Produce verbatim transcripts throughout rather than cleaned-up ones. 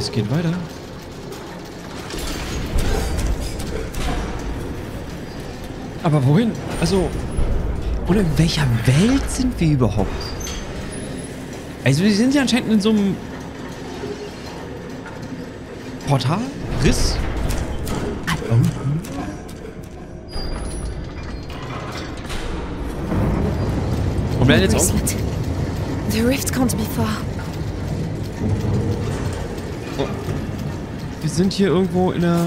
Es geht weiter. Aber wohin? Also... Und in welcher Welt sind wir überhaupt? Also wir sind ja anscheinend in so einem... Portal? Riss? Oh. Und wir jetzt auch... The rift can't be far. Oh. Wir sind hier irgendwo in einer...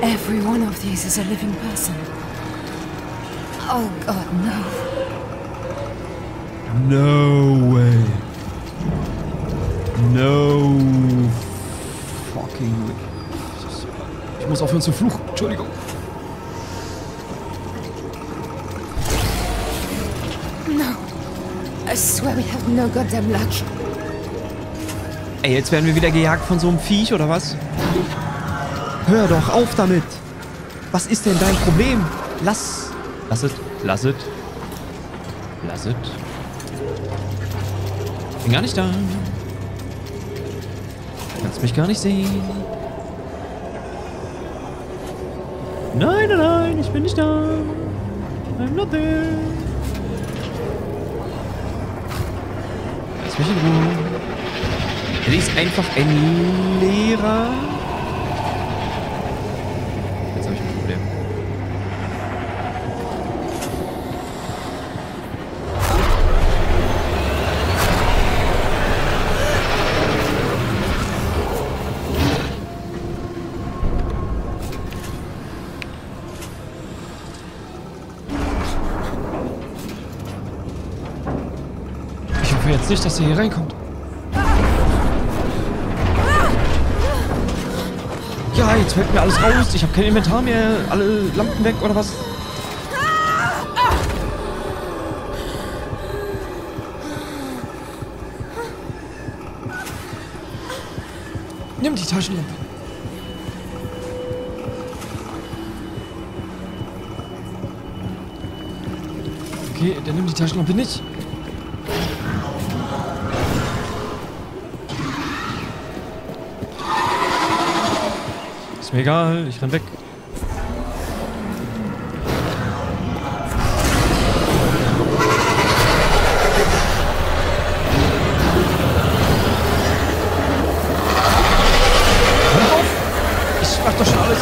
Every one of these is a living person. Oh Gott, no. No way. No fucking way. Ich muss aufhören zu fluchen. Entschuldigung. No. I swear we have no goddamn luck. Ey, jetzt werden wir wieder gejagt von so einem Viech, oder was? Hör doch auf damit! Was ist denn dein Problem? Lass... Lass es, lass es. Lass es. Bin gar nicht da. Kannst mich gar nicht sehen. Nein, nein, nein, ich bin nicht da. I'm not there. Lass mich in Ruhe. Er ist einfach ein Lehrer. Jetzt nicht, dass er hier reinkommt. Ja, jetzt fällt mir alles raus. Ich habe kein Inventar mehr. Alle Lampen weg oder was? Nimm die Taschenlampe. Okay, dann nimm die Taschenlampe nicht. Mir egal, ich renn weg. Hör auf! Ich mach doch schon alles.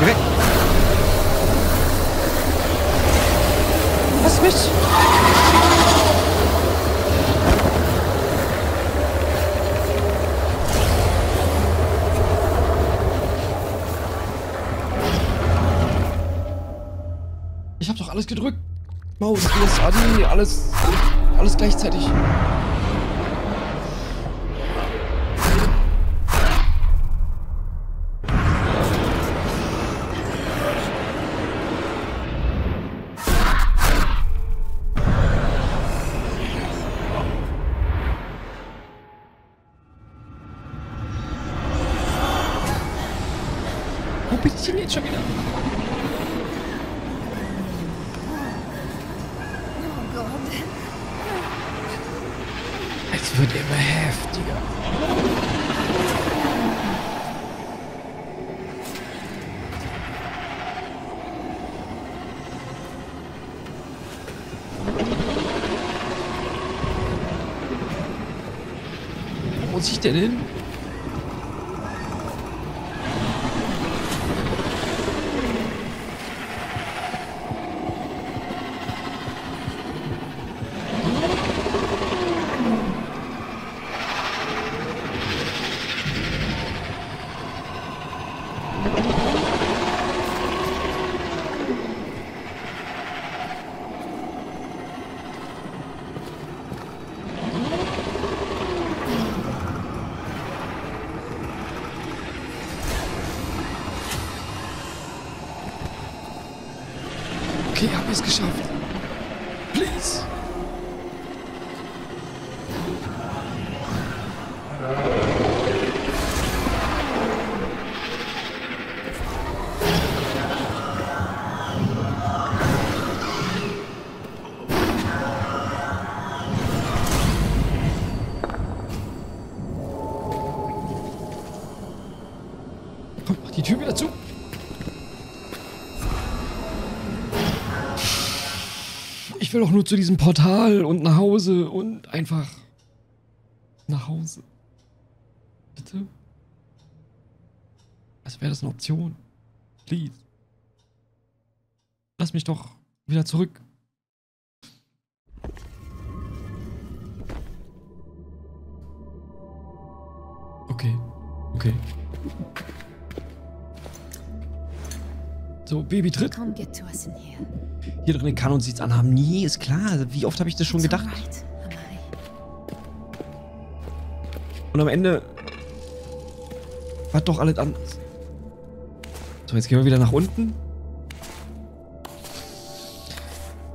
Geh weg! Lass mich! Ich hab doch alles gedrückt. Maus, alles, Adi, alles, alles gleichzeitig. Wo bin ich denn jetzt schon wieder? Es wird immer heftiger. Wo muss ich denn hin? Okay, hab ich's geschafft. Please. Tür wieder zu. Ich will doch nur zu diesem Portal und nach Hause und einfach nach Hause. Bitte? Also wäre das eine Option. Please. Lass mich doch wieder zurück. Okay. Okay. So, Baby tritt. Hier drin kann uns nichts anhaben. Nee, ist klar. Wie oft habe ich das schon gedacht? Und am Ende war doch alles anders. So, jetzt gehen wir wieder nach unten.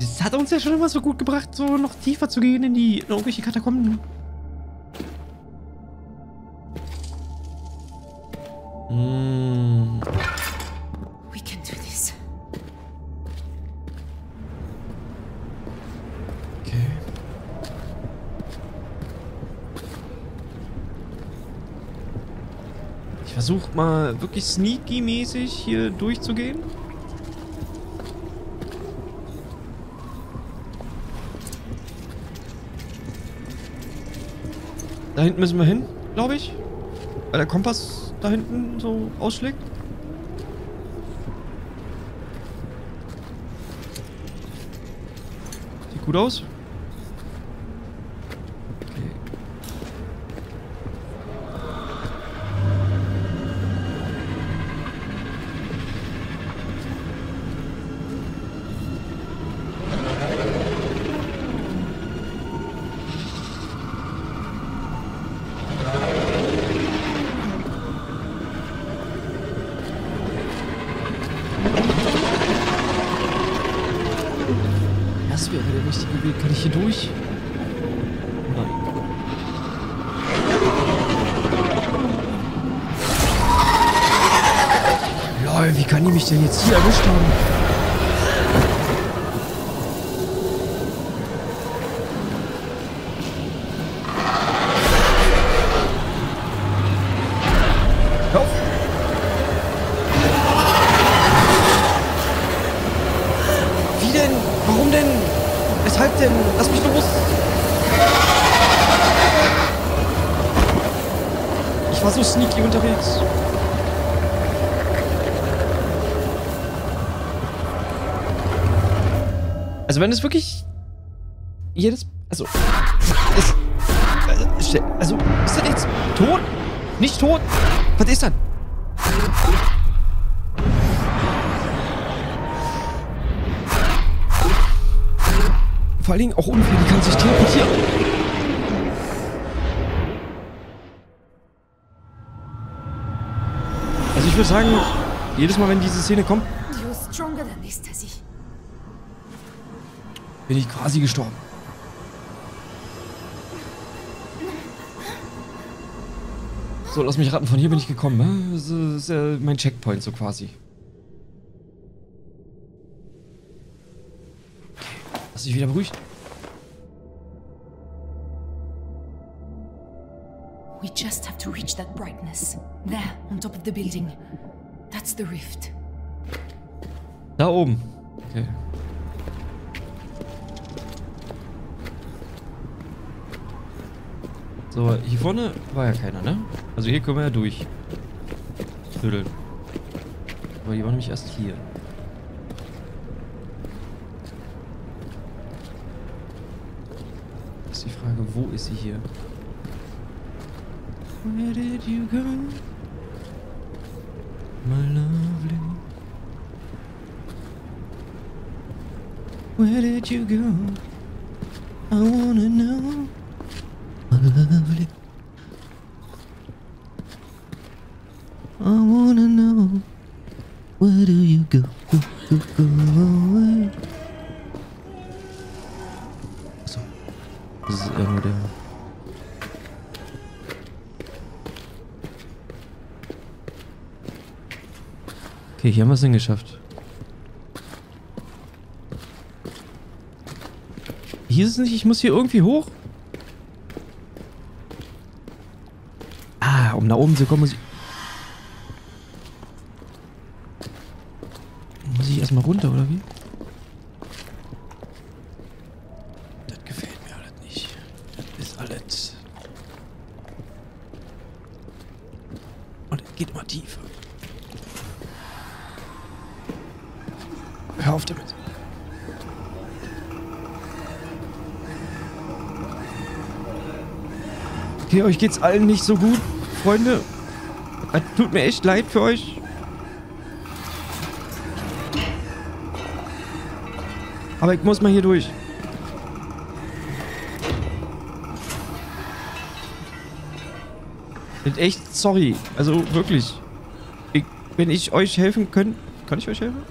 Das hat uns ja schon immer so gut gebracht, so noch tiefer zu gehen in die in irgendwelche Katakomben. Versucht mal wirklich sneaky-mäßig hier durchzugehen. Da hinten müssen wir hin, glaube ich. Weil der Kompass da hinten so ausschlägt. Sieht gut aus. Kann ich hier durch? Nein. Lol, wie kann die mich denn jetzt hier erwischt haben? Wie denn? Warum denn? Weshalb denn? Lass mich los! Ich war so sneaky unterwegs. Also wenn es wirklich jedes... Also... Ist, also, ist das jetzt tot? Nicht tot? Was ist das? Vor allen Dingen auch unfair, die kann sich teleportieren. Also ich würde sagen, jedes Mal, wenn diese Szene kommt, bin ich quasi gestorben. So, lass mich raten, von hier bin ich gekommen. Das ist ja mein Checkpoint so quasi. Lass dich wieder beruhigt. We just have to reach that brightness. There, on top of the building. That's the rift. Da oben. Okay. So, hier vorne war ja keiner, ne? Also hier kommen wir ja durch. Tüdel. Aber die waren nämlich erst hier. Die Frage, wo ist sie hier? Where did you go? My lovely. Where did you go? I wanna know. My lovely. I wanna know. Where do you go? Go, go, go away. Das ist irgendwo der... Okay, hier haben wir es hingeschafft. Hier ist es nicht, ich muss hier irgendwie hoch. Ah, um nach oben zu kommen muss ich... runter, oder wie? Das gefällt mir alles nicht. Das ist alles... Und es geht immer tiefer. Hör auf damit. Okay, euch geht's allen nicht so gut, Freunde. Das tut mir echt leid für euch. Aber ich muss mal hier durch. Bin echt sorry. Also wirklich. Ich, wenn ich euch helfen kann... Kann ich euch helfen?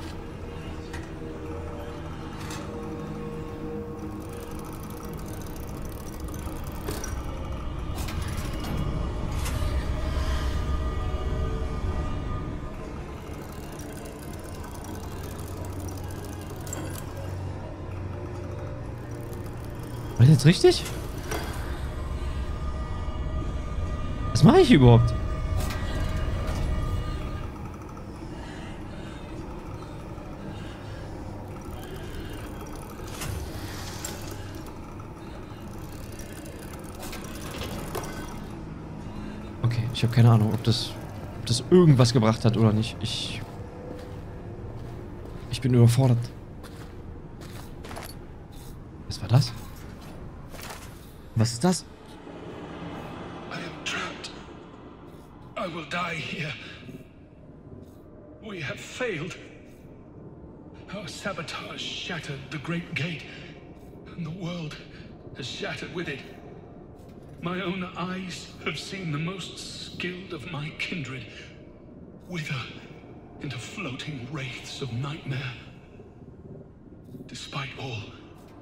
Jetzt richtig? Was mache ich überhaupt? Okay, ich habe keine Ahnung, ob das, ob das irgendwas gebracht hat oder nicht. Ich, ich bin überfordert. Was war das? Was ist das? I am trapped. I will die here. We have failed. Our sabotage shattered the great gate, and the world has shattered with it. My own eyes have seen the most skilled of my kindred wither into floating wraiths of nightmare. Despite all,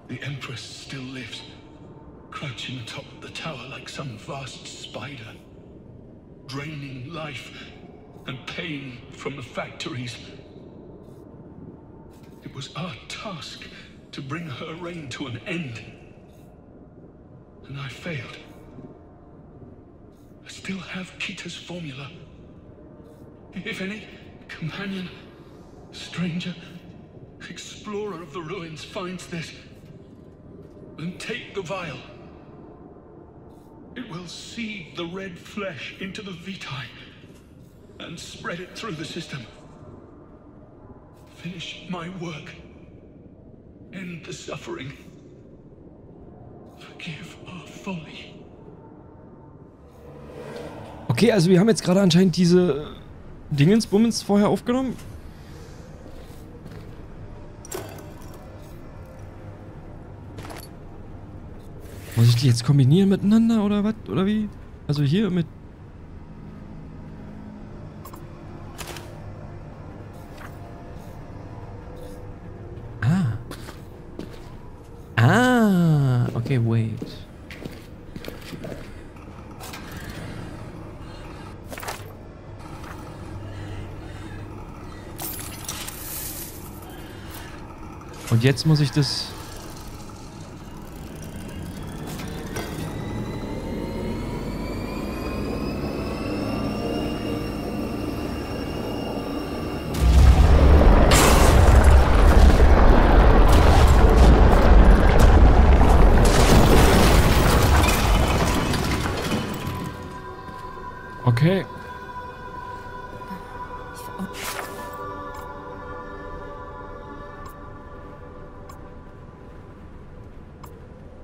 the Empress still lives. Crouching atop the tower like some vast spider, draining life and pain from the factories. It was our task to bring her reign to an end, and I failed. I still have Kita's formula. If any companion, stranger, explorer of the ruins finds this, then take the vial. It will seed the red flesh into the Vitae and spread it through the system. Finish my work. End the suffering. Forgive our folly. Okay, also wir haben jetzt gerade anscheinend diese Dingensbummens vorher aufgenommen. Muss ich die jetzt kombinieren miteinander oder was? Oder wie? Also hier mit... Ah. Ah. Okay, wait. Und jetzt muss ich das... Okay.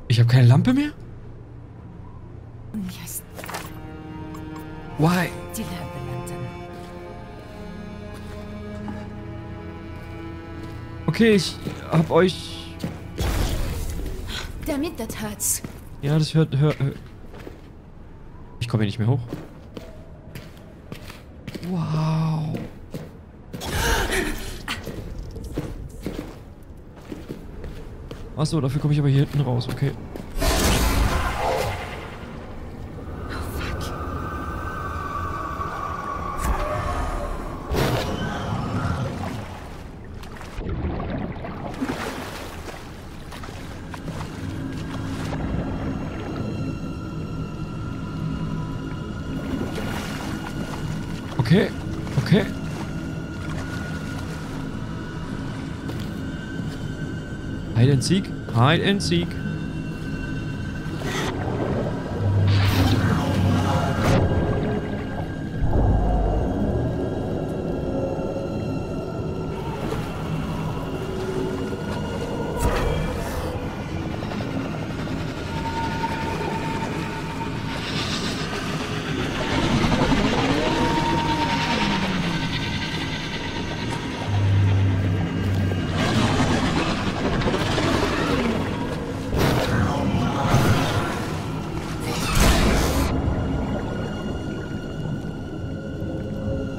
Ich habe keine Lampe mehr? Yes. Why? Die Lampe langt dann. Okay, ich hab euch... Damit das hört's. Ja, das hört... hört, hört. Ich komme hier nicht mehr hoch. Wow. Achso, dafür komme ich aber hier hinten raus, okay. Oh, fuck. Okay, okay. Hide and Seek? Hide and Seek.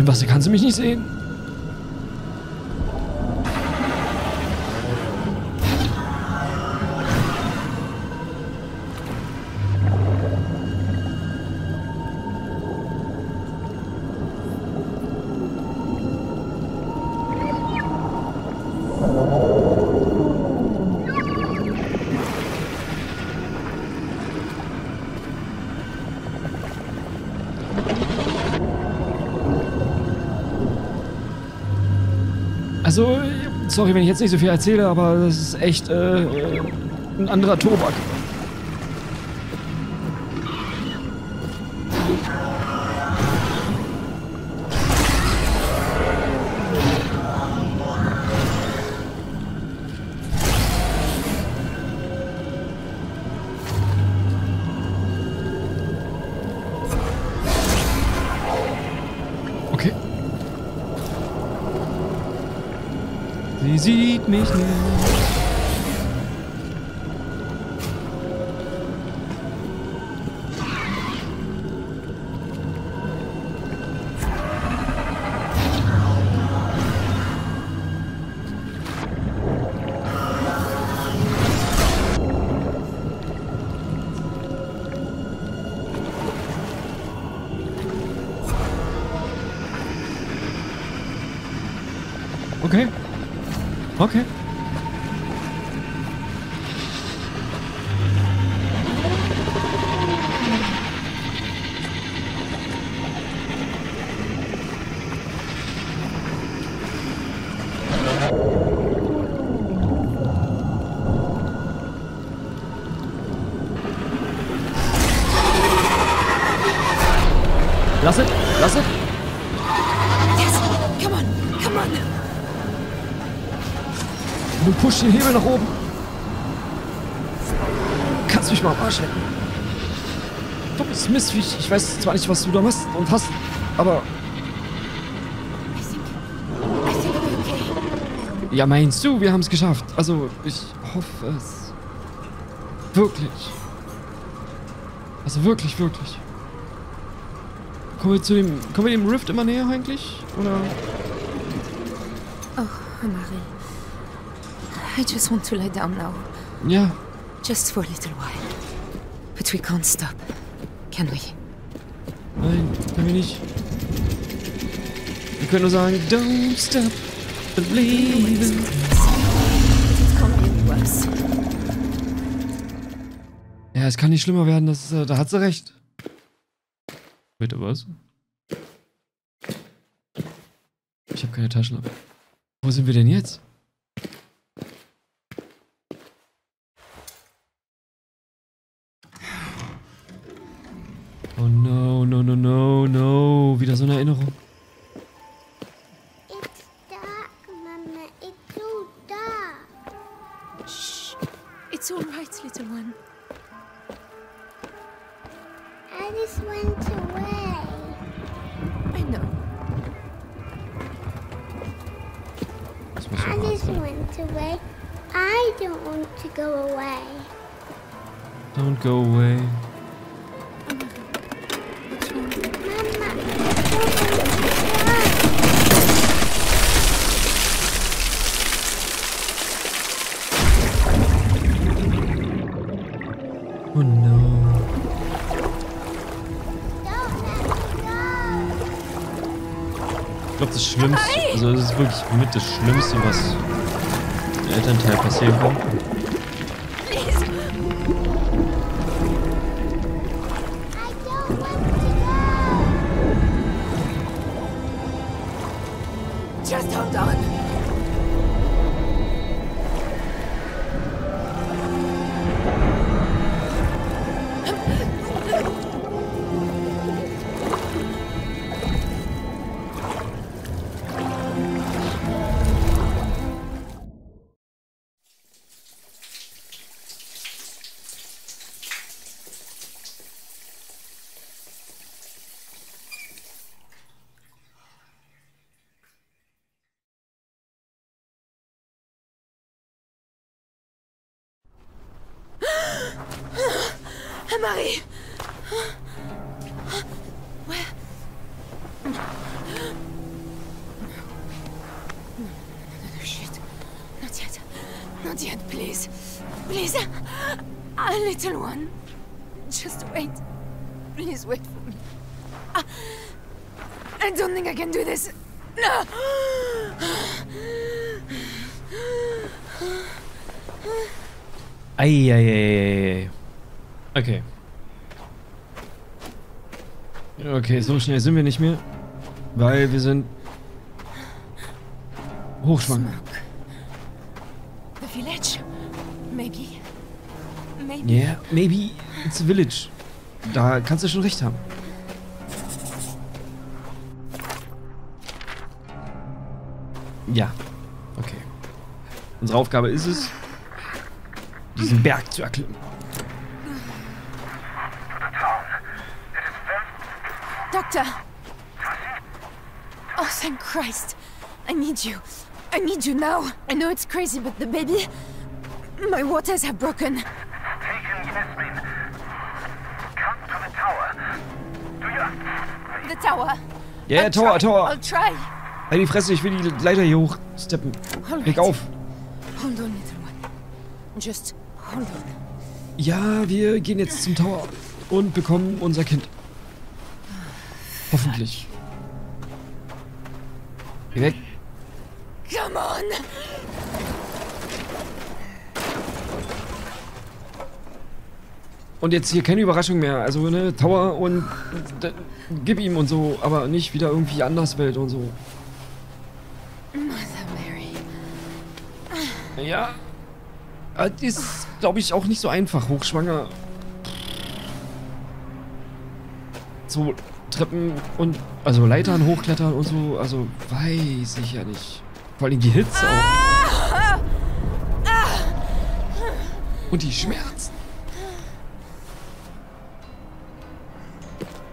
Was, kannst du mich nicht sehen? Also, sorry, wenn ich jetzt nicht so viel erzähle, aber das ist echt äh, ein anderer Tobak. Sie sieht mich nicht. Okay. Okay. Lass es, lass es. Du pushst den Hebel nach oben. Kannst mich mal am Arsch lecken. Dummes Mistviech. Ich weiß zwar nicht, was du da machst und hast, aber... I think, I think we're okay. Ja, meinst du, wir haben es geschafft. Also, ich hoffe es. Wirklich. Also wirklich, wirklich. Kommen wir zu dem... Kommen wir dem Rift immer näher eigentlich? Oder... Oh, Marie. I just want to lie down now. Yeah. Just for a little while. But we can't stop, can we? Nein, können wir nicht. Wir können nur sagen, don't stop believing. Ja, es kann nicht schlimmer werden, das, äh, da hat sie recht. Bitte was? Ich habe keine Taschenlampe. Wo sind wir denn jetzt? Oh no, no, no, no, no. Wieder so eine Erinnerung. It's dark, Mama. It's so dark. Shh. It's all right, little one. I just went away. I know. I just went away. I don't want to go away. Don't go away. Oh no. Ich glaube, das Schlimmste, also das ist wirklich mit das Schlimmste, was im Elternteil passieren kann. Just hold on. Marie! Where? Shit. Not yet. Not yet, please. Please. A little one. Just wait. Please wait for me. I, I don't think I can do this. No! Eieieiei. Okay. Okay, so schnell sind wir nicht mehr. Weil wir sind hochschwanger. The village? Maybe. Maybe. Yeah, maybe it's a village. Da kannst du schon recht haben. Ja. Okay. Unsere Aufgabe ist es, diesen Berg zu erklimmen. Doctor! Oh, thank Christ! I need you. I need you now. I know it's crazy, but the baby... My waters have broken. Taken, Jasmine. Come to the tower. Do you... The tower. Ja, yeah, Tower, Tower. I'll try. Halt die Fresse, ich will die Leiter hier hochsteppen. Right. Leg auf. Hold on, little one. Just hold on. Ja, wir gehen jetzt zum Tower und bekommen unser Kind. Hoffentlich. Geh weg. Come on. Und jetzt hier keine Überraschung mehr. Also, ne, Tower und, und, und gib ihm und so, aber nicht wieder irgendwie Anderswelt und so. Ja. Das ist, glaube ich, auch nicht so einfach. Hochschwanger. So. Treppen und, also Leitern hochklettern und so, also weiß ich ja nicht. Vor allem die Hitze auch. Und die Schmerzen.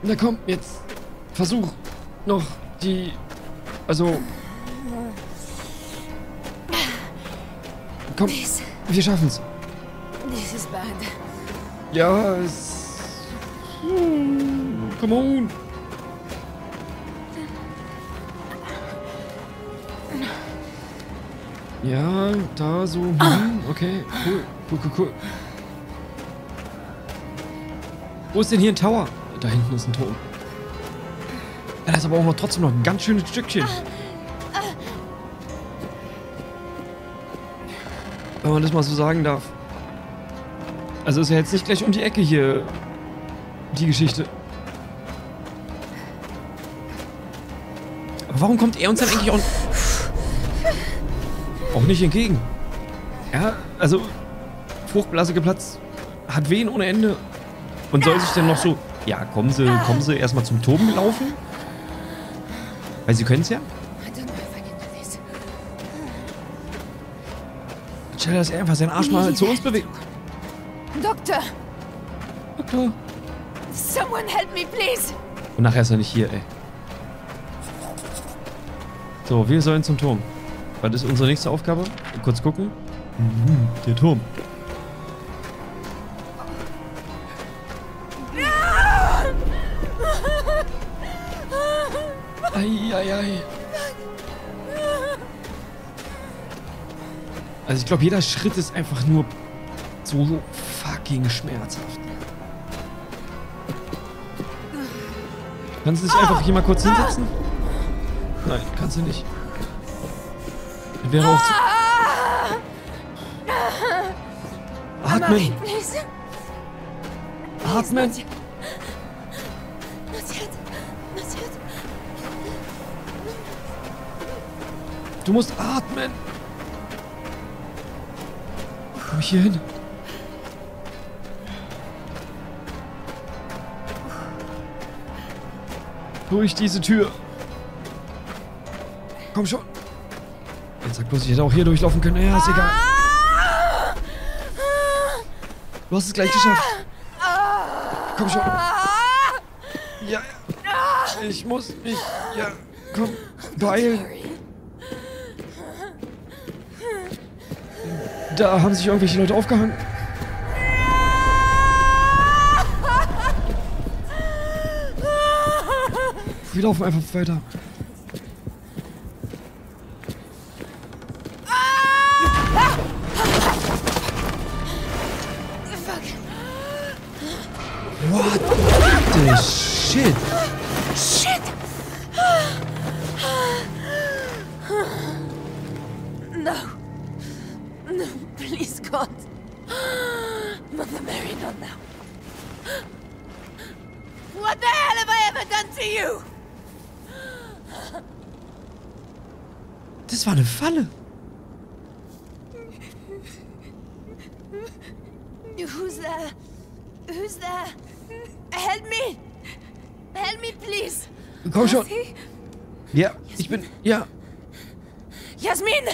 Na komm, jetzt versuch noch die, also, komm, wir schaffen's. Ja, es, come on. Ja, da so. Hm, okay, cool, cool, cool, cool. Wo ist denn hier ein Tower? Da hinten ist ein Turm. Ja, das ist aber auch noch trotzdem noch ein ganz schönes Stückchen. Wenn man das mal so sagen darf. Also ist ja jetzt nicht gleich um die Ecke hier die Geschichte. Aber warum kommt er uns dann eigentlich auch... Auch nicht entgegen. Ja, also Fruchtblase geplatzt, hat Wehen ohne Ende und soll sich dann noch so, ja, kommen Sie, kommen Sie erstmal zum Turm laufen, weil Sie können es ja. Stell, dass er einfach seinen Arsch mal zu uns bewegt. Doktor. Doktor. Someone help me please. Und nachher ist er nicht hier, ey. So, wir sollen zum Turm. Was ist unsere nächste Aufgabe? Kurz gucken. Mhm, der Turm. Eieiei. Also ich glaube, jeder Schritt ist einfach nur so fucking schmerzhaft. Kannst du dich einfach hier mal kurz hinsetzen? Nein, kannst du nicht. Wäre auch zu... Atmen! Atmen! Du musst atmen! Komm ich hier hin? Durch diese Tür! Komm schon! Sag bloß, ich hätte auch hier durchlaufen können. Ja, ist egal. Du hast es gleich geschafft. Komm schon. Ja. Ich muss mich. Ja. Komm. Beeil. Da haben sich irgendwelche Leute aufgehangen. Wir laufen einfach weiter. What the shit? Shit! No. No, please God. Mother Mary, not now. What the hell have I ever done to you? Das war eine Falle. Who's there? Who's there? Help me! Help me, please! Komm schon! Ja, Jasmine. Ich bin... Ja! Jasmine!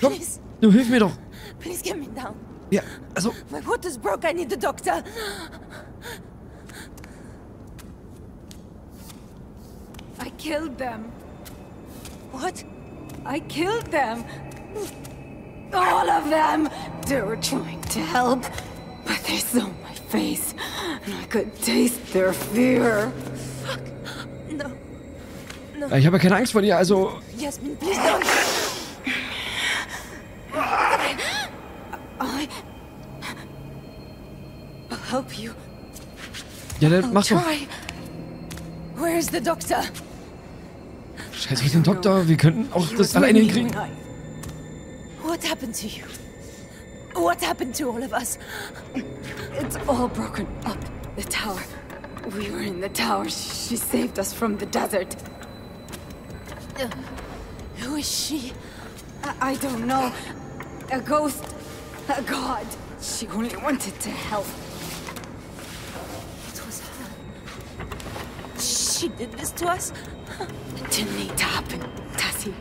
Komm, please. Du hilf mir doch! Please get me down! Ja, also... My water's broke, I need the doctor! I killed them! What? I killed them! All of them! They were trying to help, but they saw my face, and I could taste their fear. Fuck! No. No. Ich habe ja keine Angst vor dir, also... Jasmine, please don't! I... I... I'll help you. Ja, dann mach doch. Where is the doctor? Scheiße, wir sind Doktor, wir könnten auch das alleine hinkriegen. What happened to you? What happened to all of us? It's all broken up. The tower. We were in the tower. She saved us from the desert. Uh, who is she? I, I don't know. A ghost. A god. She only wanted to help. It was her. She did this to us? It didn't need to happen, Tasi.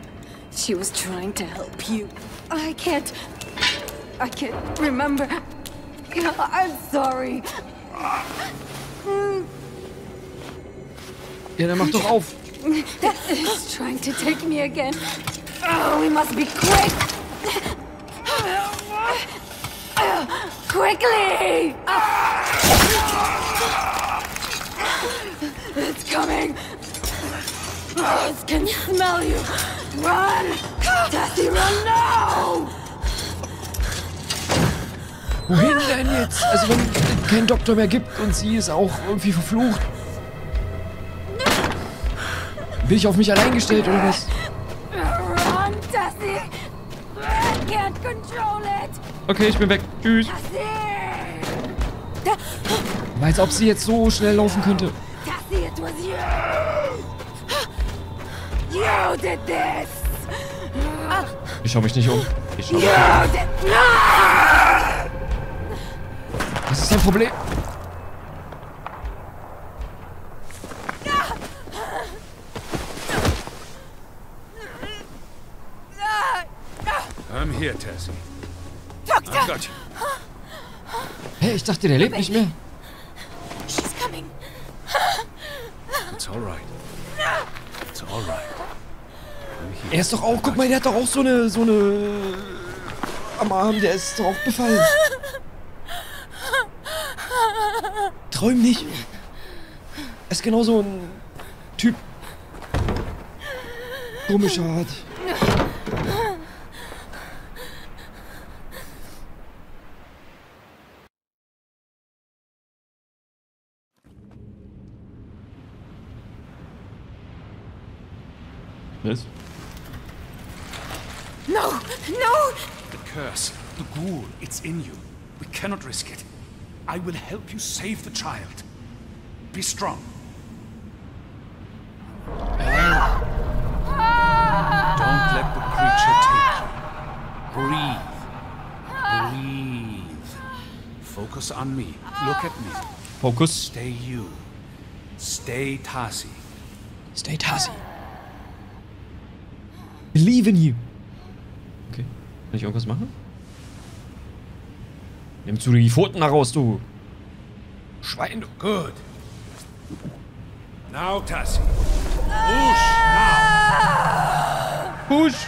She was trying to help you. I can't... I can't remember. I'm sorry. Ja, dann mach doch auf. He's trying to take me again. Oh, we must be quick. Quickly! It's coming. I can smell you. Run! Tasi, run now! Wohin denn jetzt? Also wenn es keinen Doktor mehr gibt und sie ist auch irgendwie verflucht. Bin ich auf mich allein gestellt oder was? Okay, ich bin weg. Tschüss. Als ob sie jetzt so schnell laufen könnte. Ich schau mich nicht um. Ich schau mich nicht um. Das ist ein Problem. I'm here, Tasi. Doctor. Oh Gott. Hey, ich dachte, der lebt nicht mehr. She's coming. It's all right. It's all right. Er ist doch auch, guck mal, der hat doch auch so eine so eine am Arm, der ist doch auch befallen. Träum nicht. Er ist genau so ein Typ. Komischer Art. Was? No, no. The curse, the ghoul, it's in you. We cannot risk it. I will help you save the child. Be strong. And don't let the creature take you. Breathe. Breathe. Focus on me. Look at me. Focus. Stay you. Stay Tasi. Stay Tasi. Believe in you. Okay. Kann ich irgendwas machen? Nimmst du die Pfoten heraus, du Schwein, du. Gut. Now, Tasi. Push, now. Push.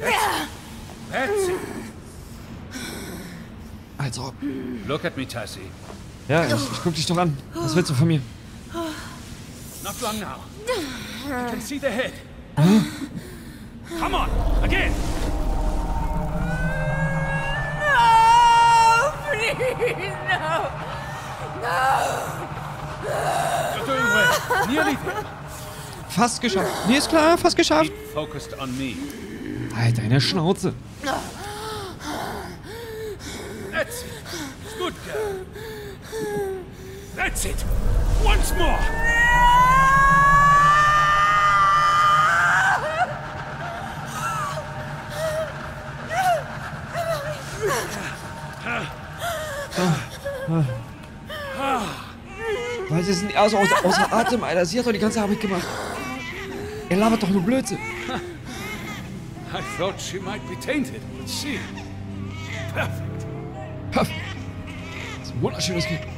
That's it. That's it. Look at me, Tasi. Ja, ich, ich guck dich doch an. Was willst du von mir? Not long now. I can see the head. Come on, again. No, please, no. No. You're doing well. Nearly there. Fast geschafft. Nee, ist klar, fast geschafft. Focused on me. Halt deine Schnauze. That's it. It's good, girl. That's it. Once more. Weil sie sind also außer, außer Atem, Alter. Sie hat doch die ganze Arbeit gemacht. Er labert doch nur Blödsinn. I thought she might be tainted, but she... Perfect. Perfect. Das ist ein wunderschönes Kind.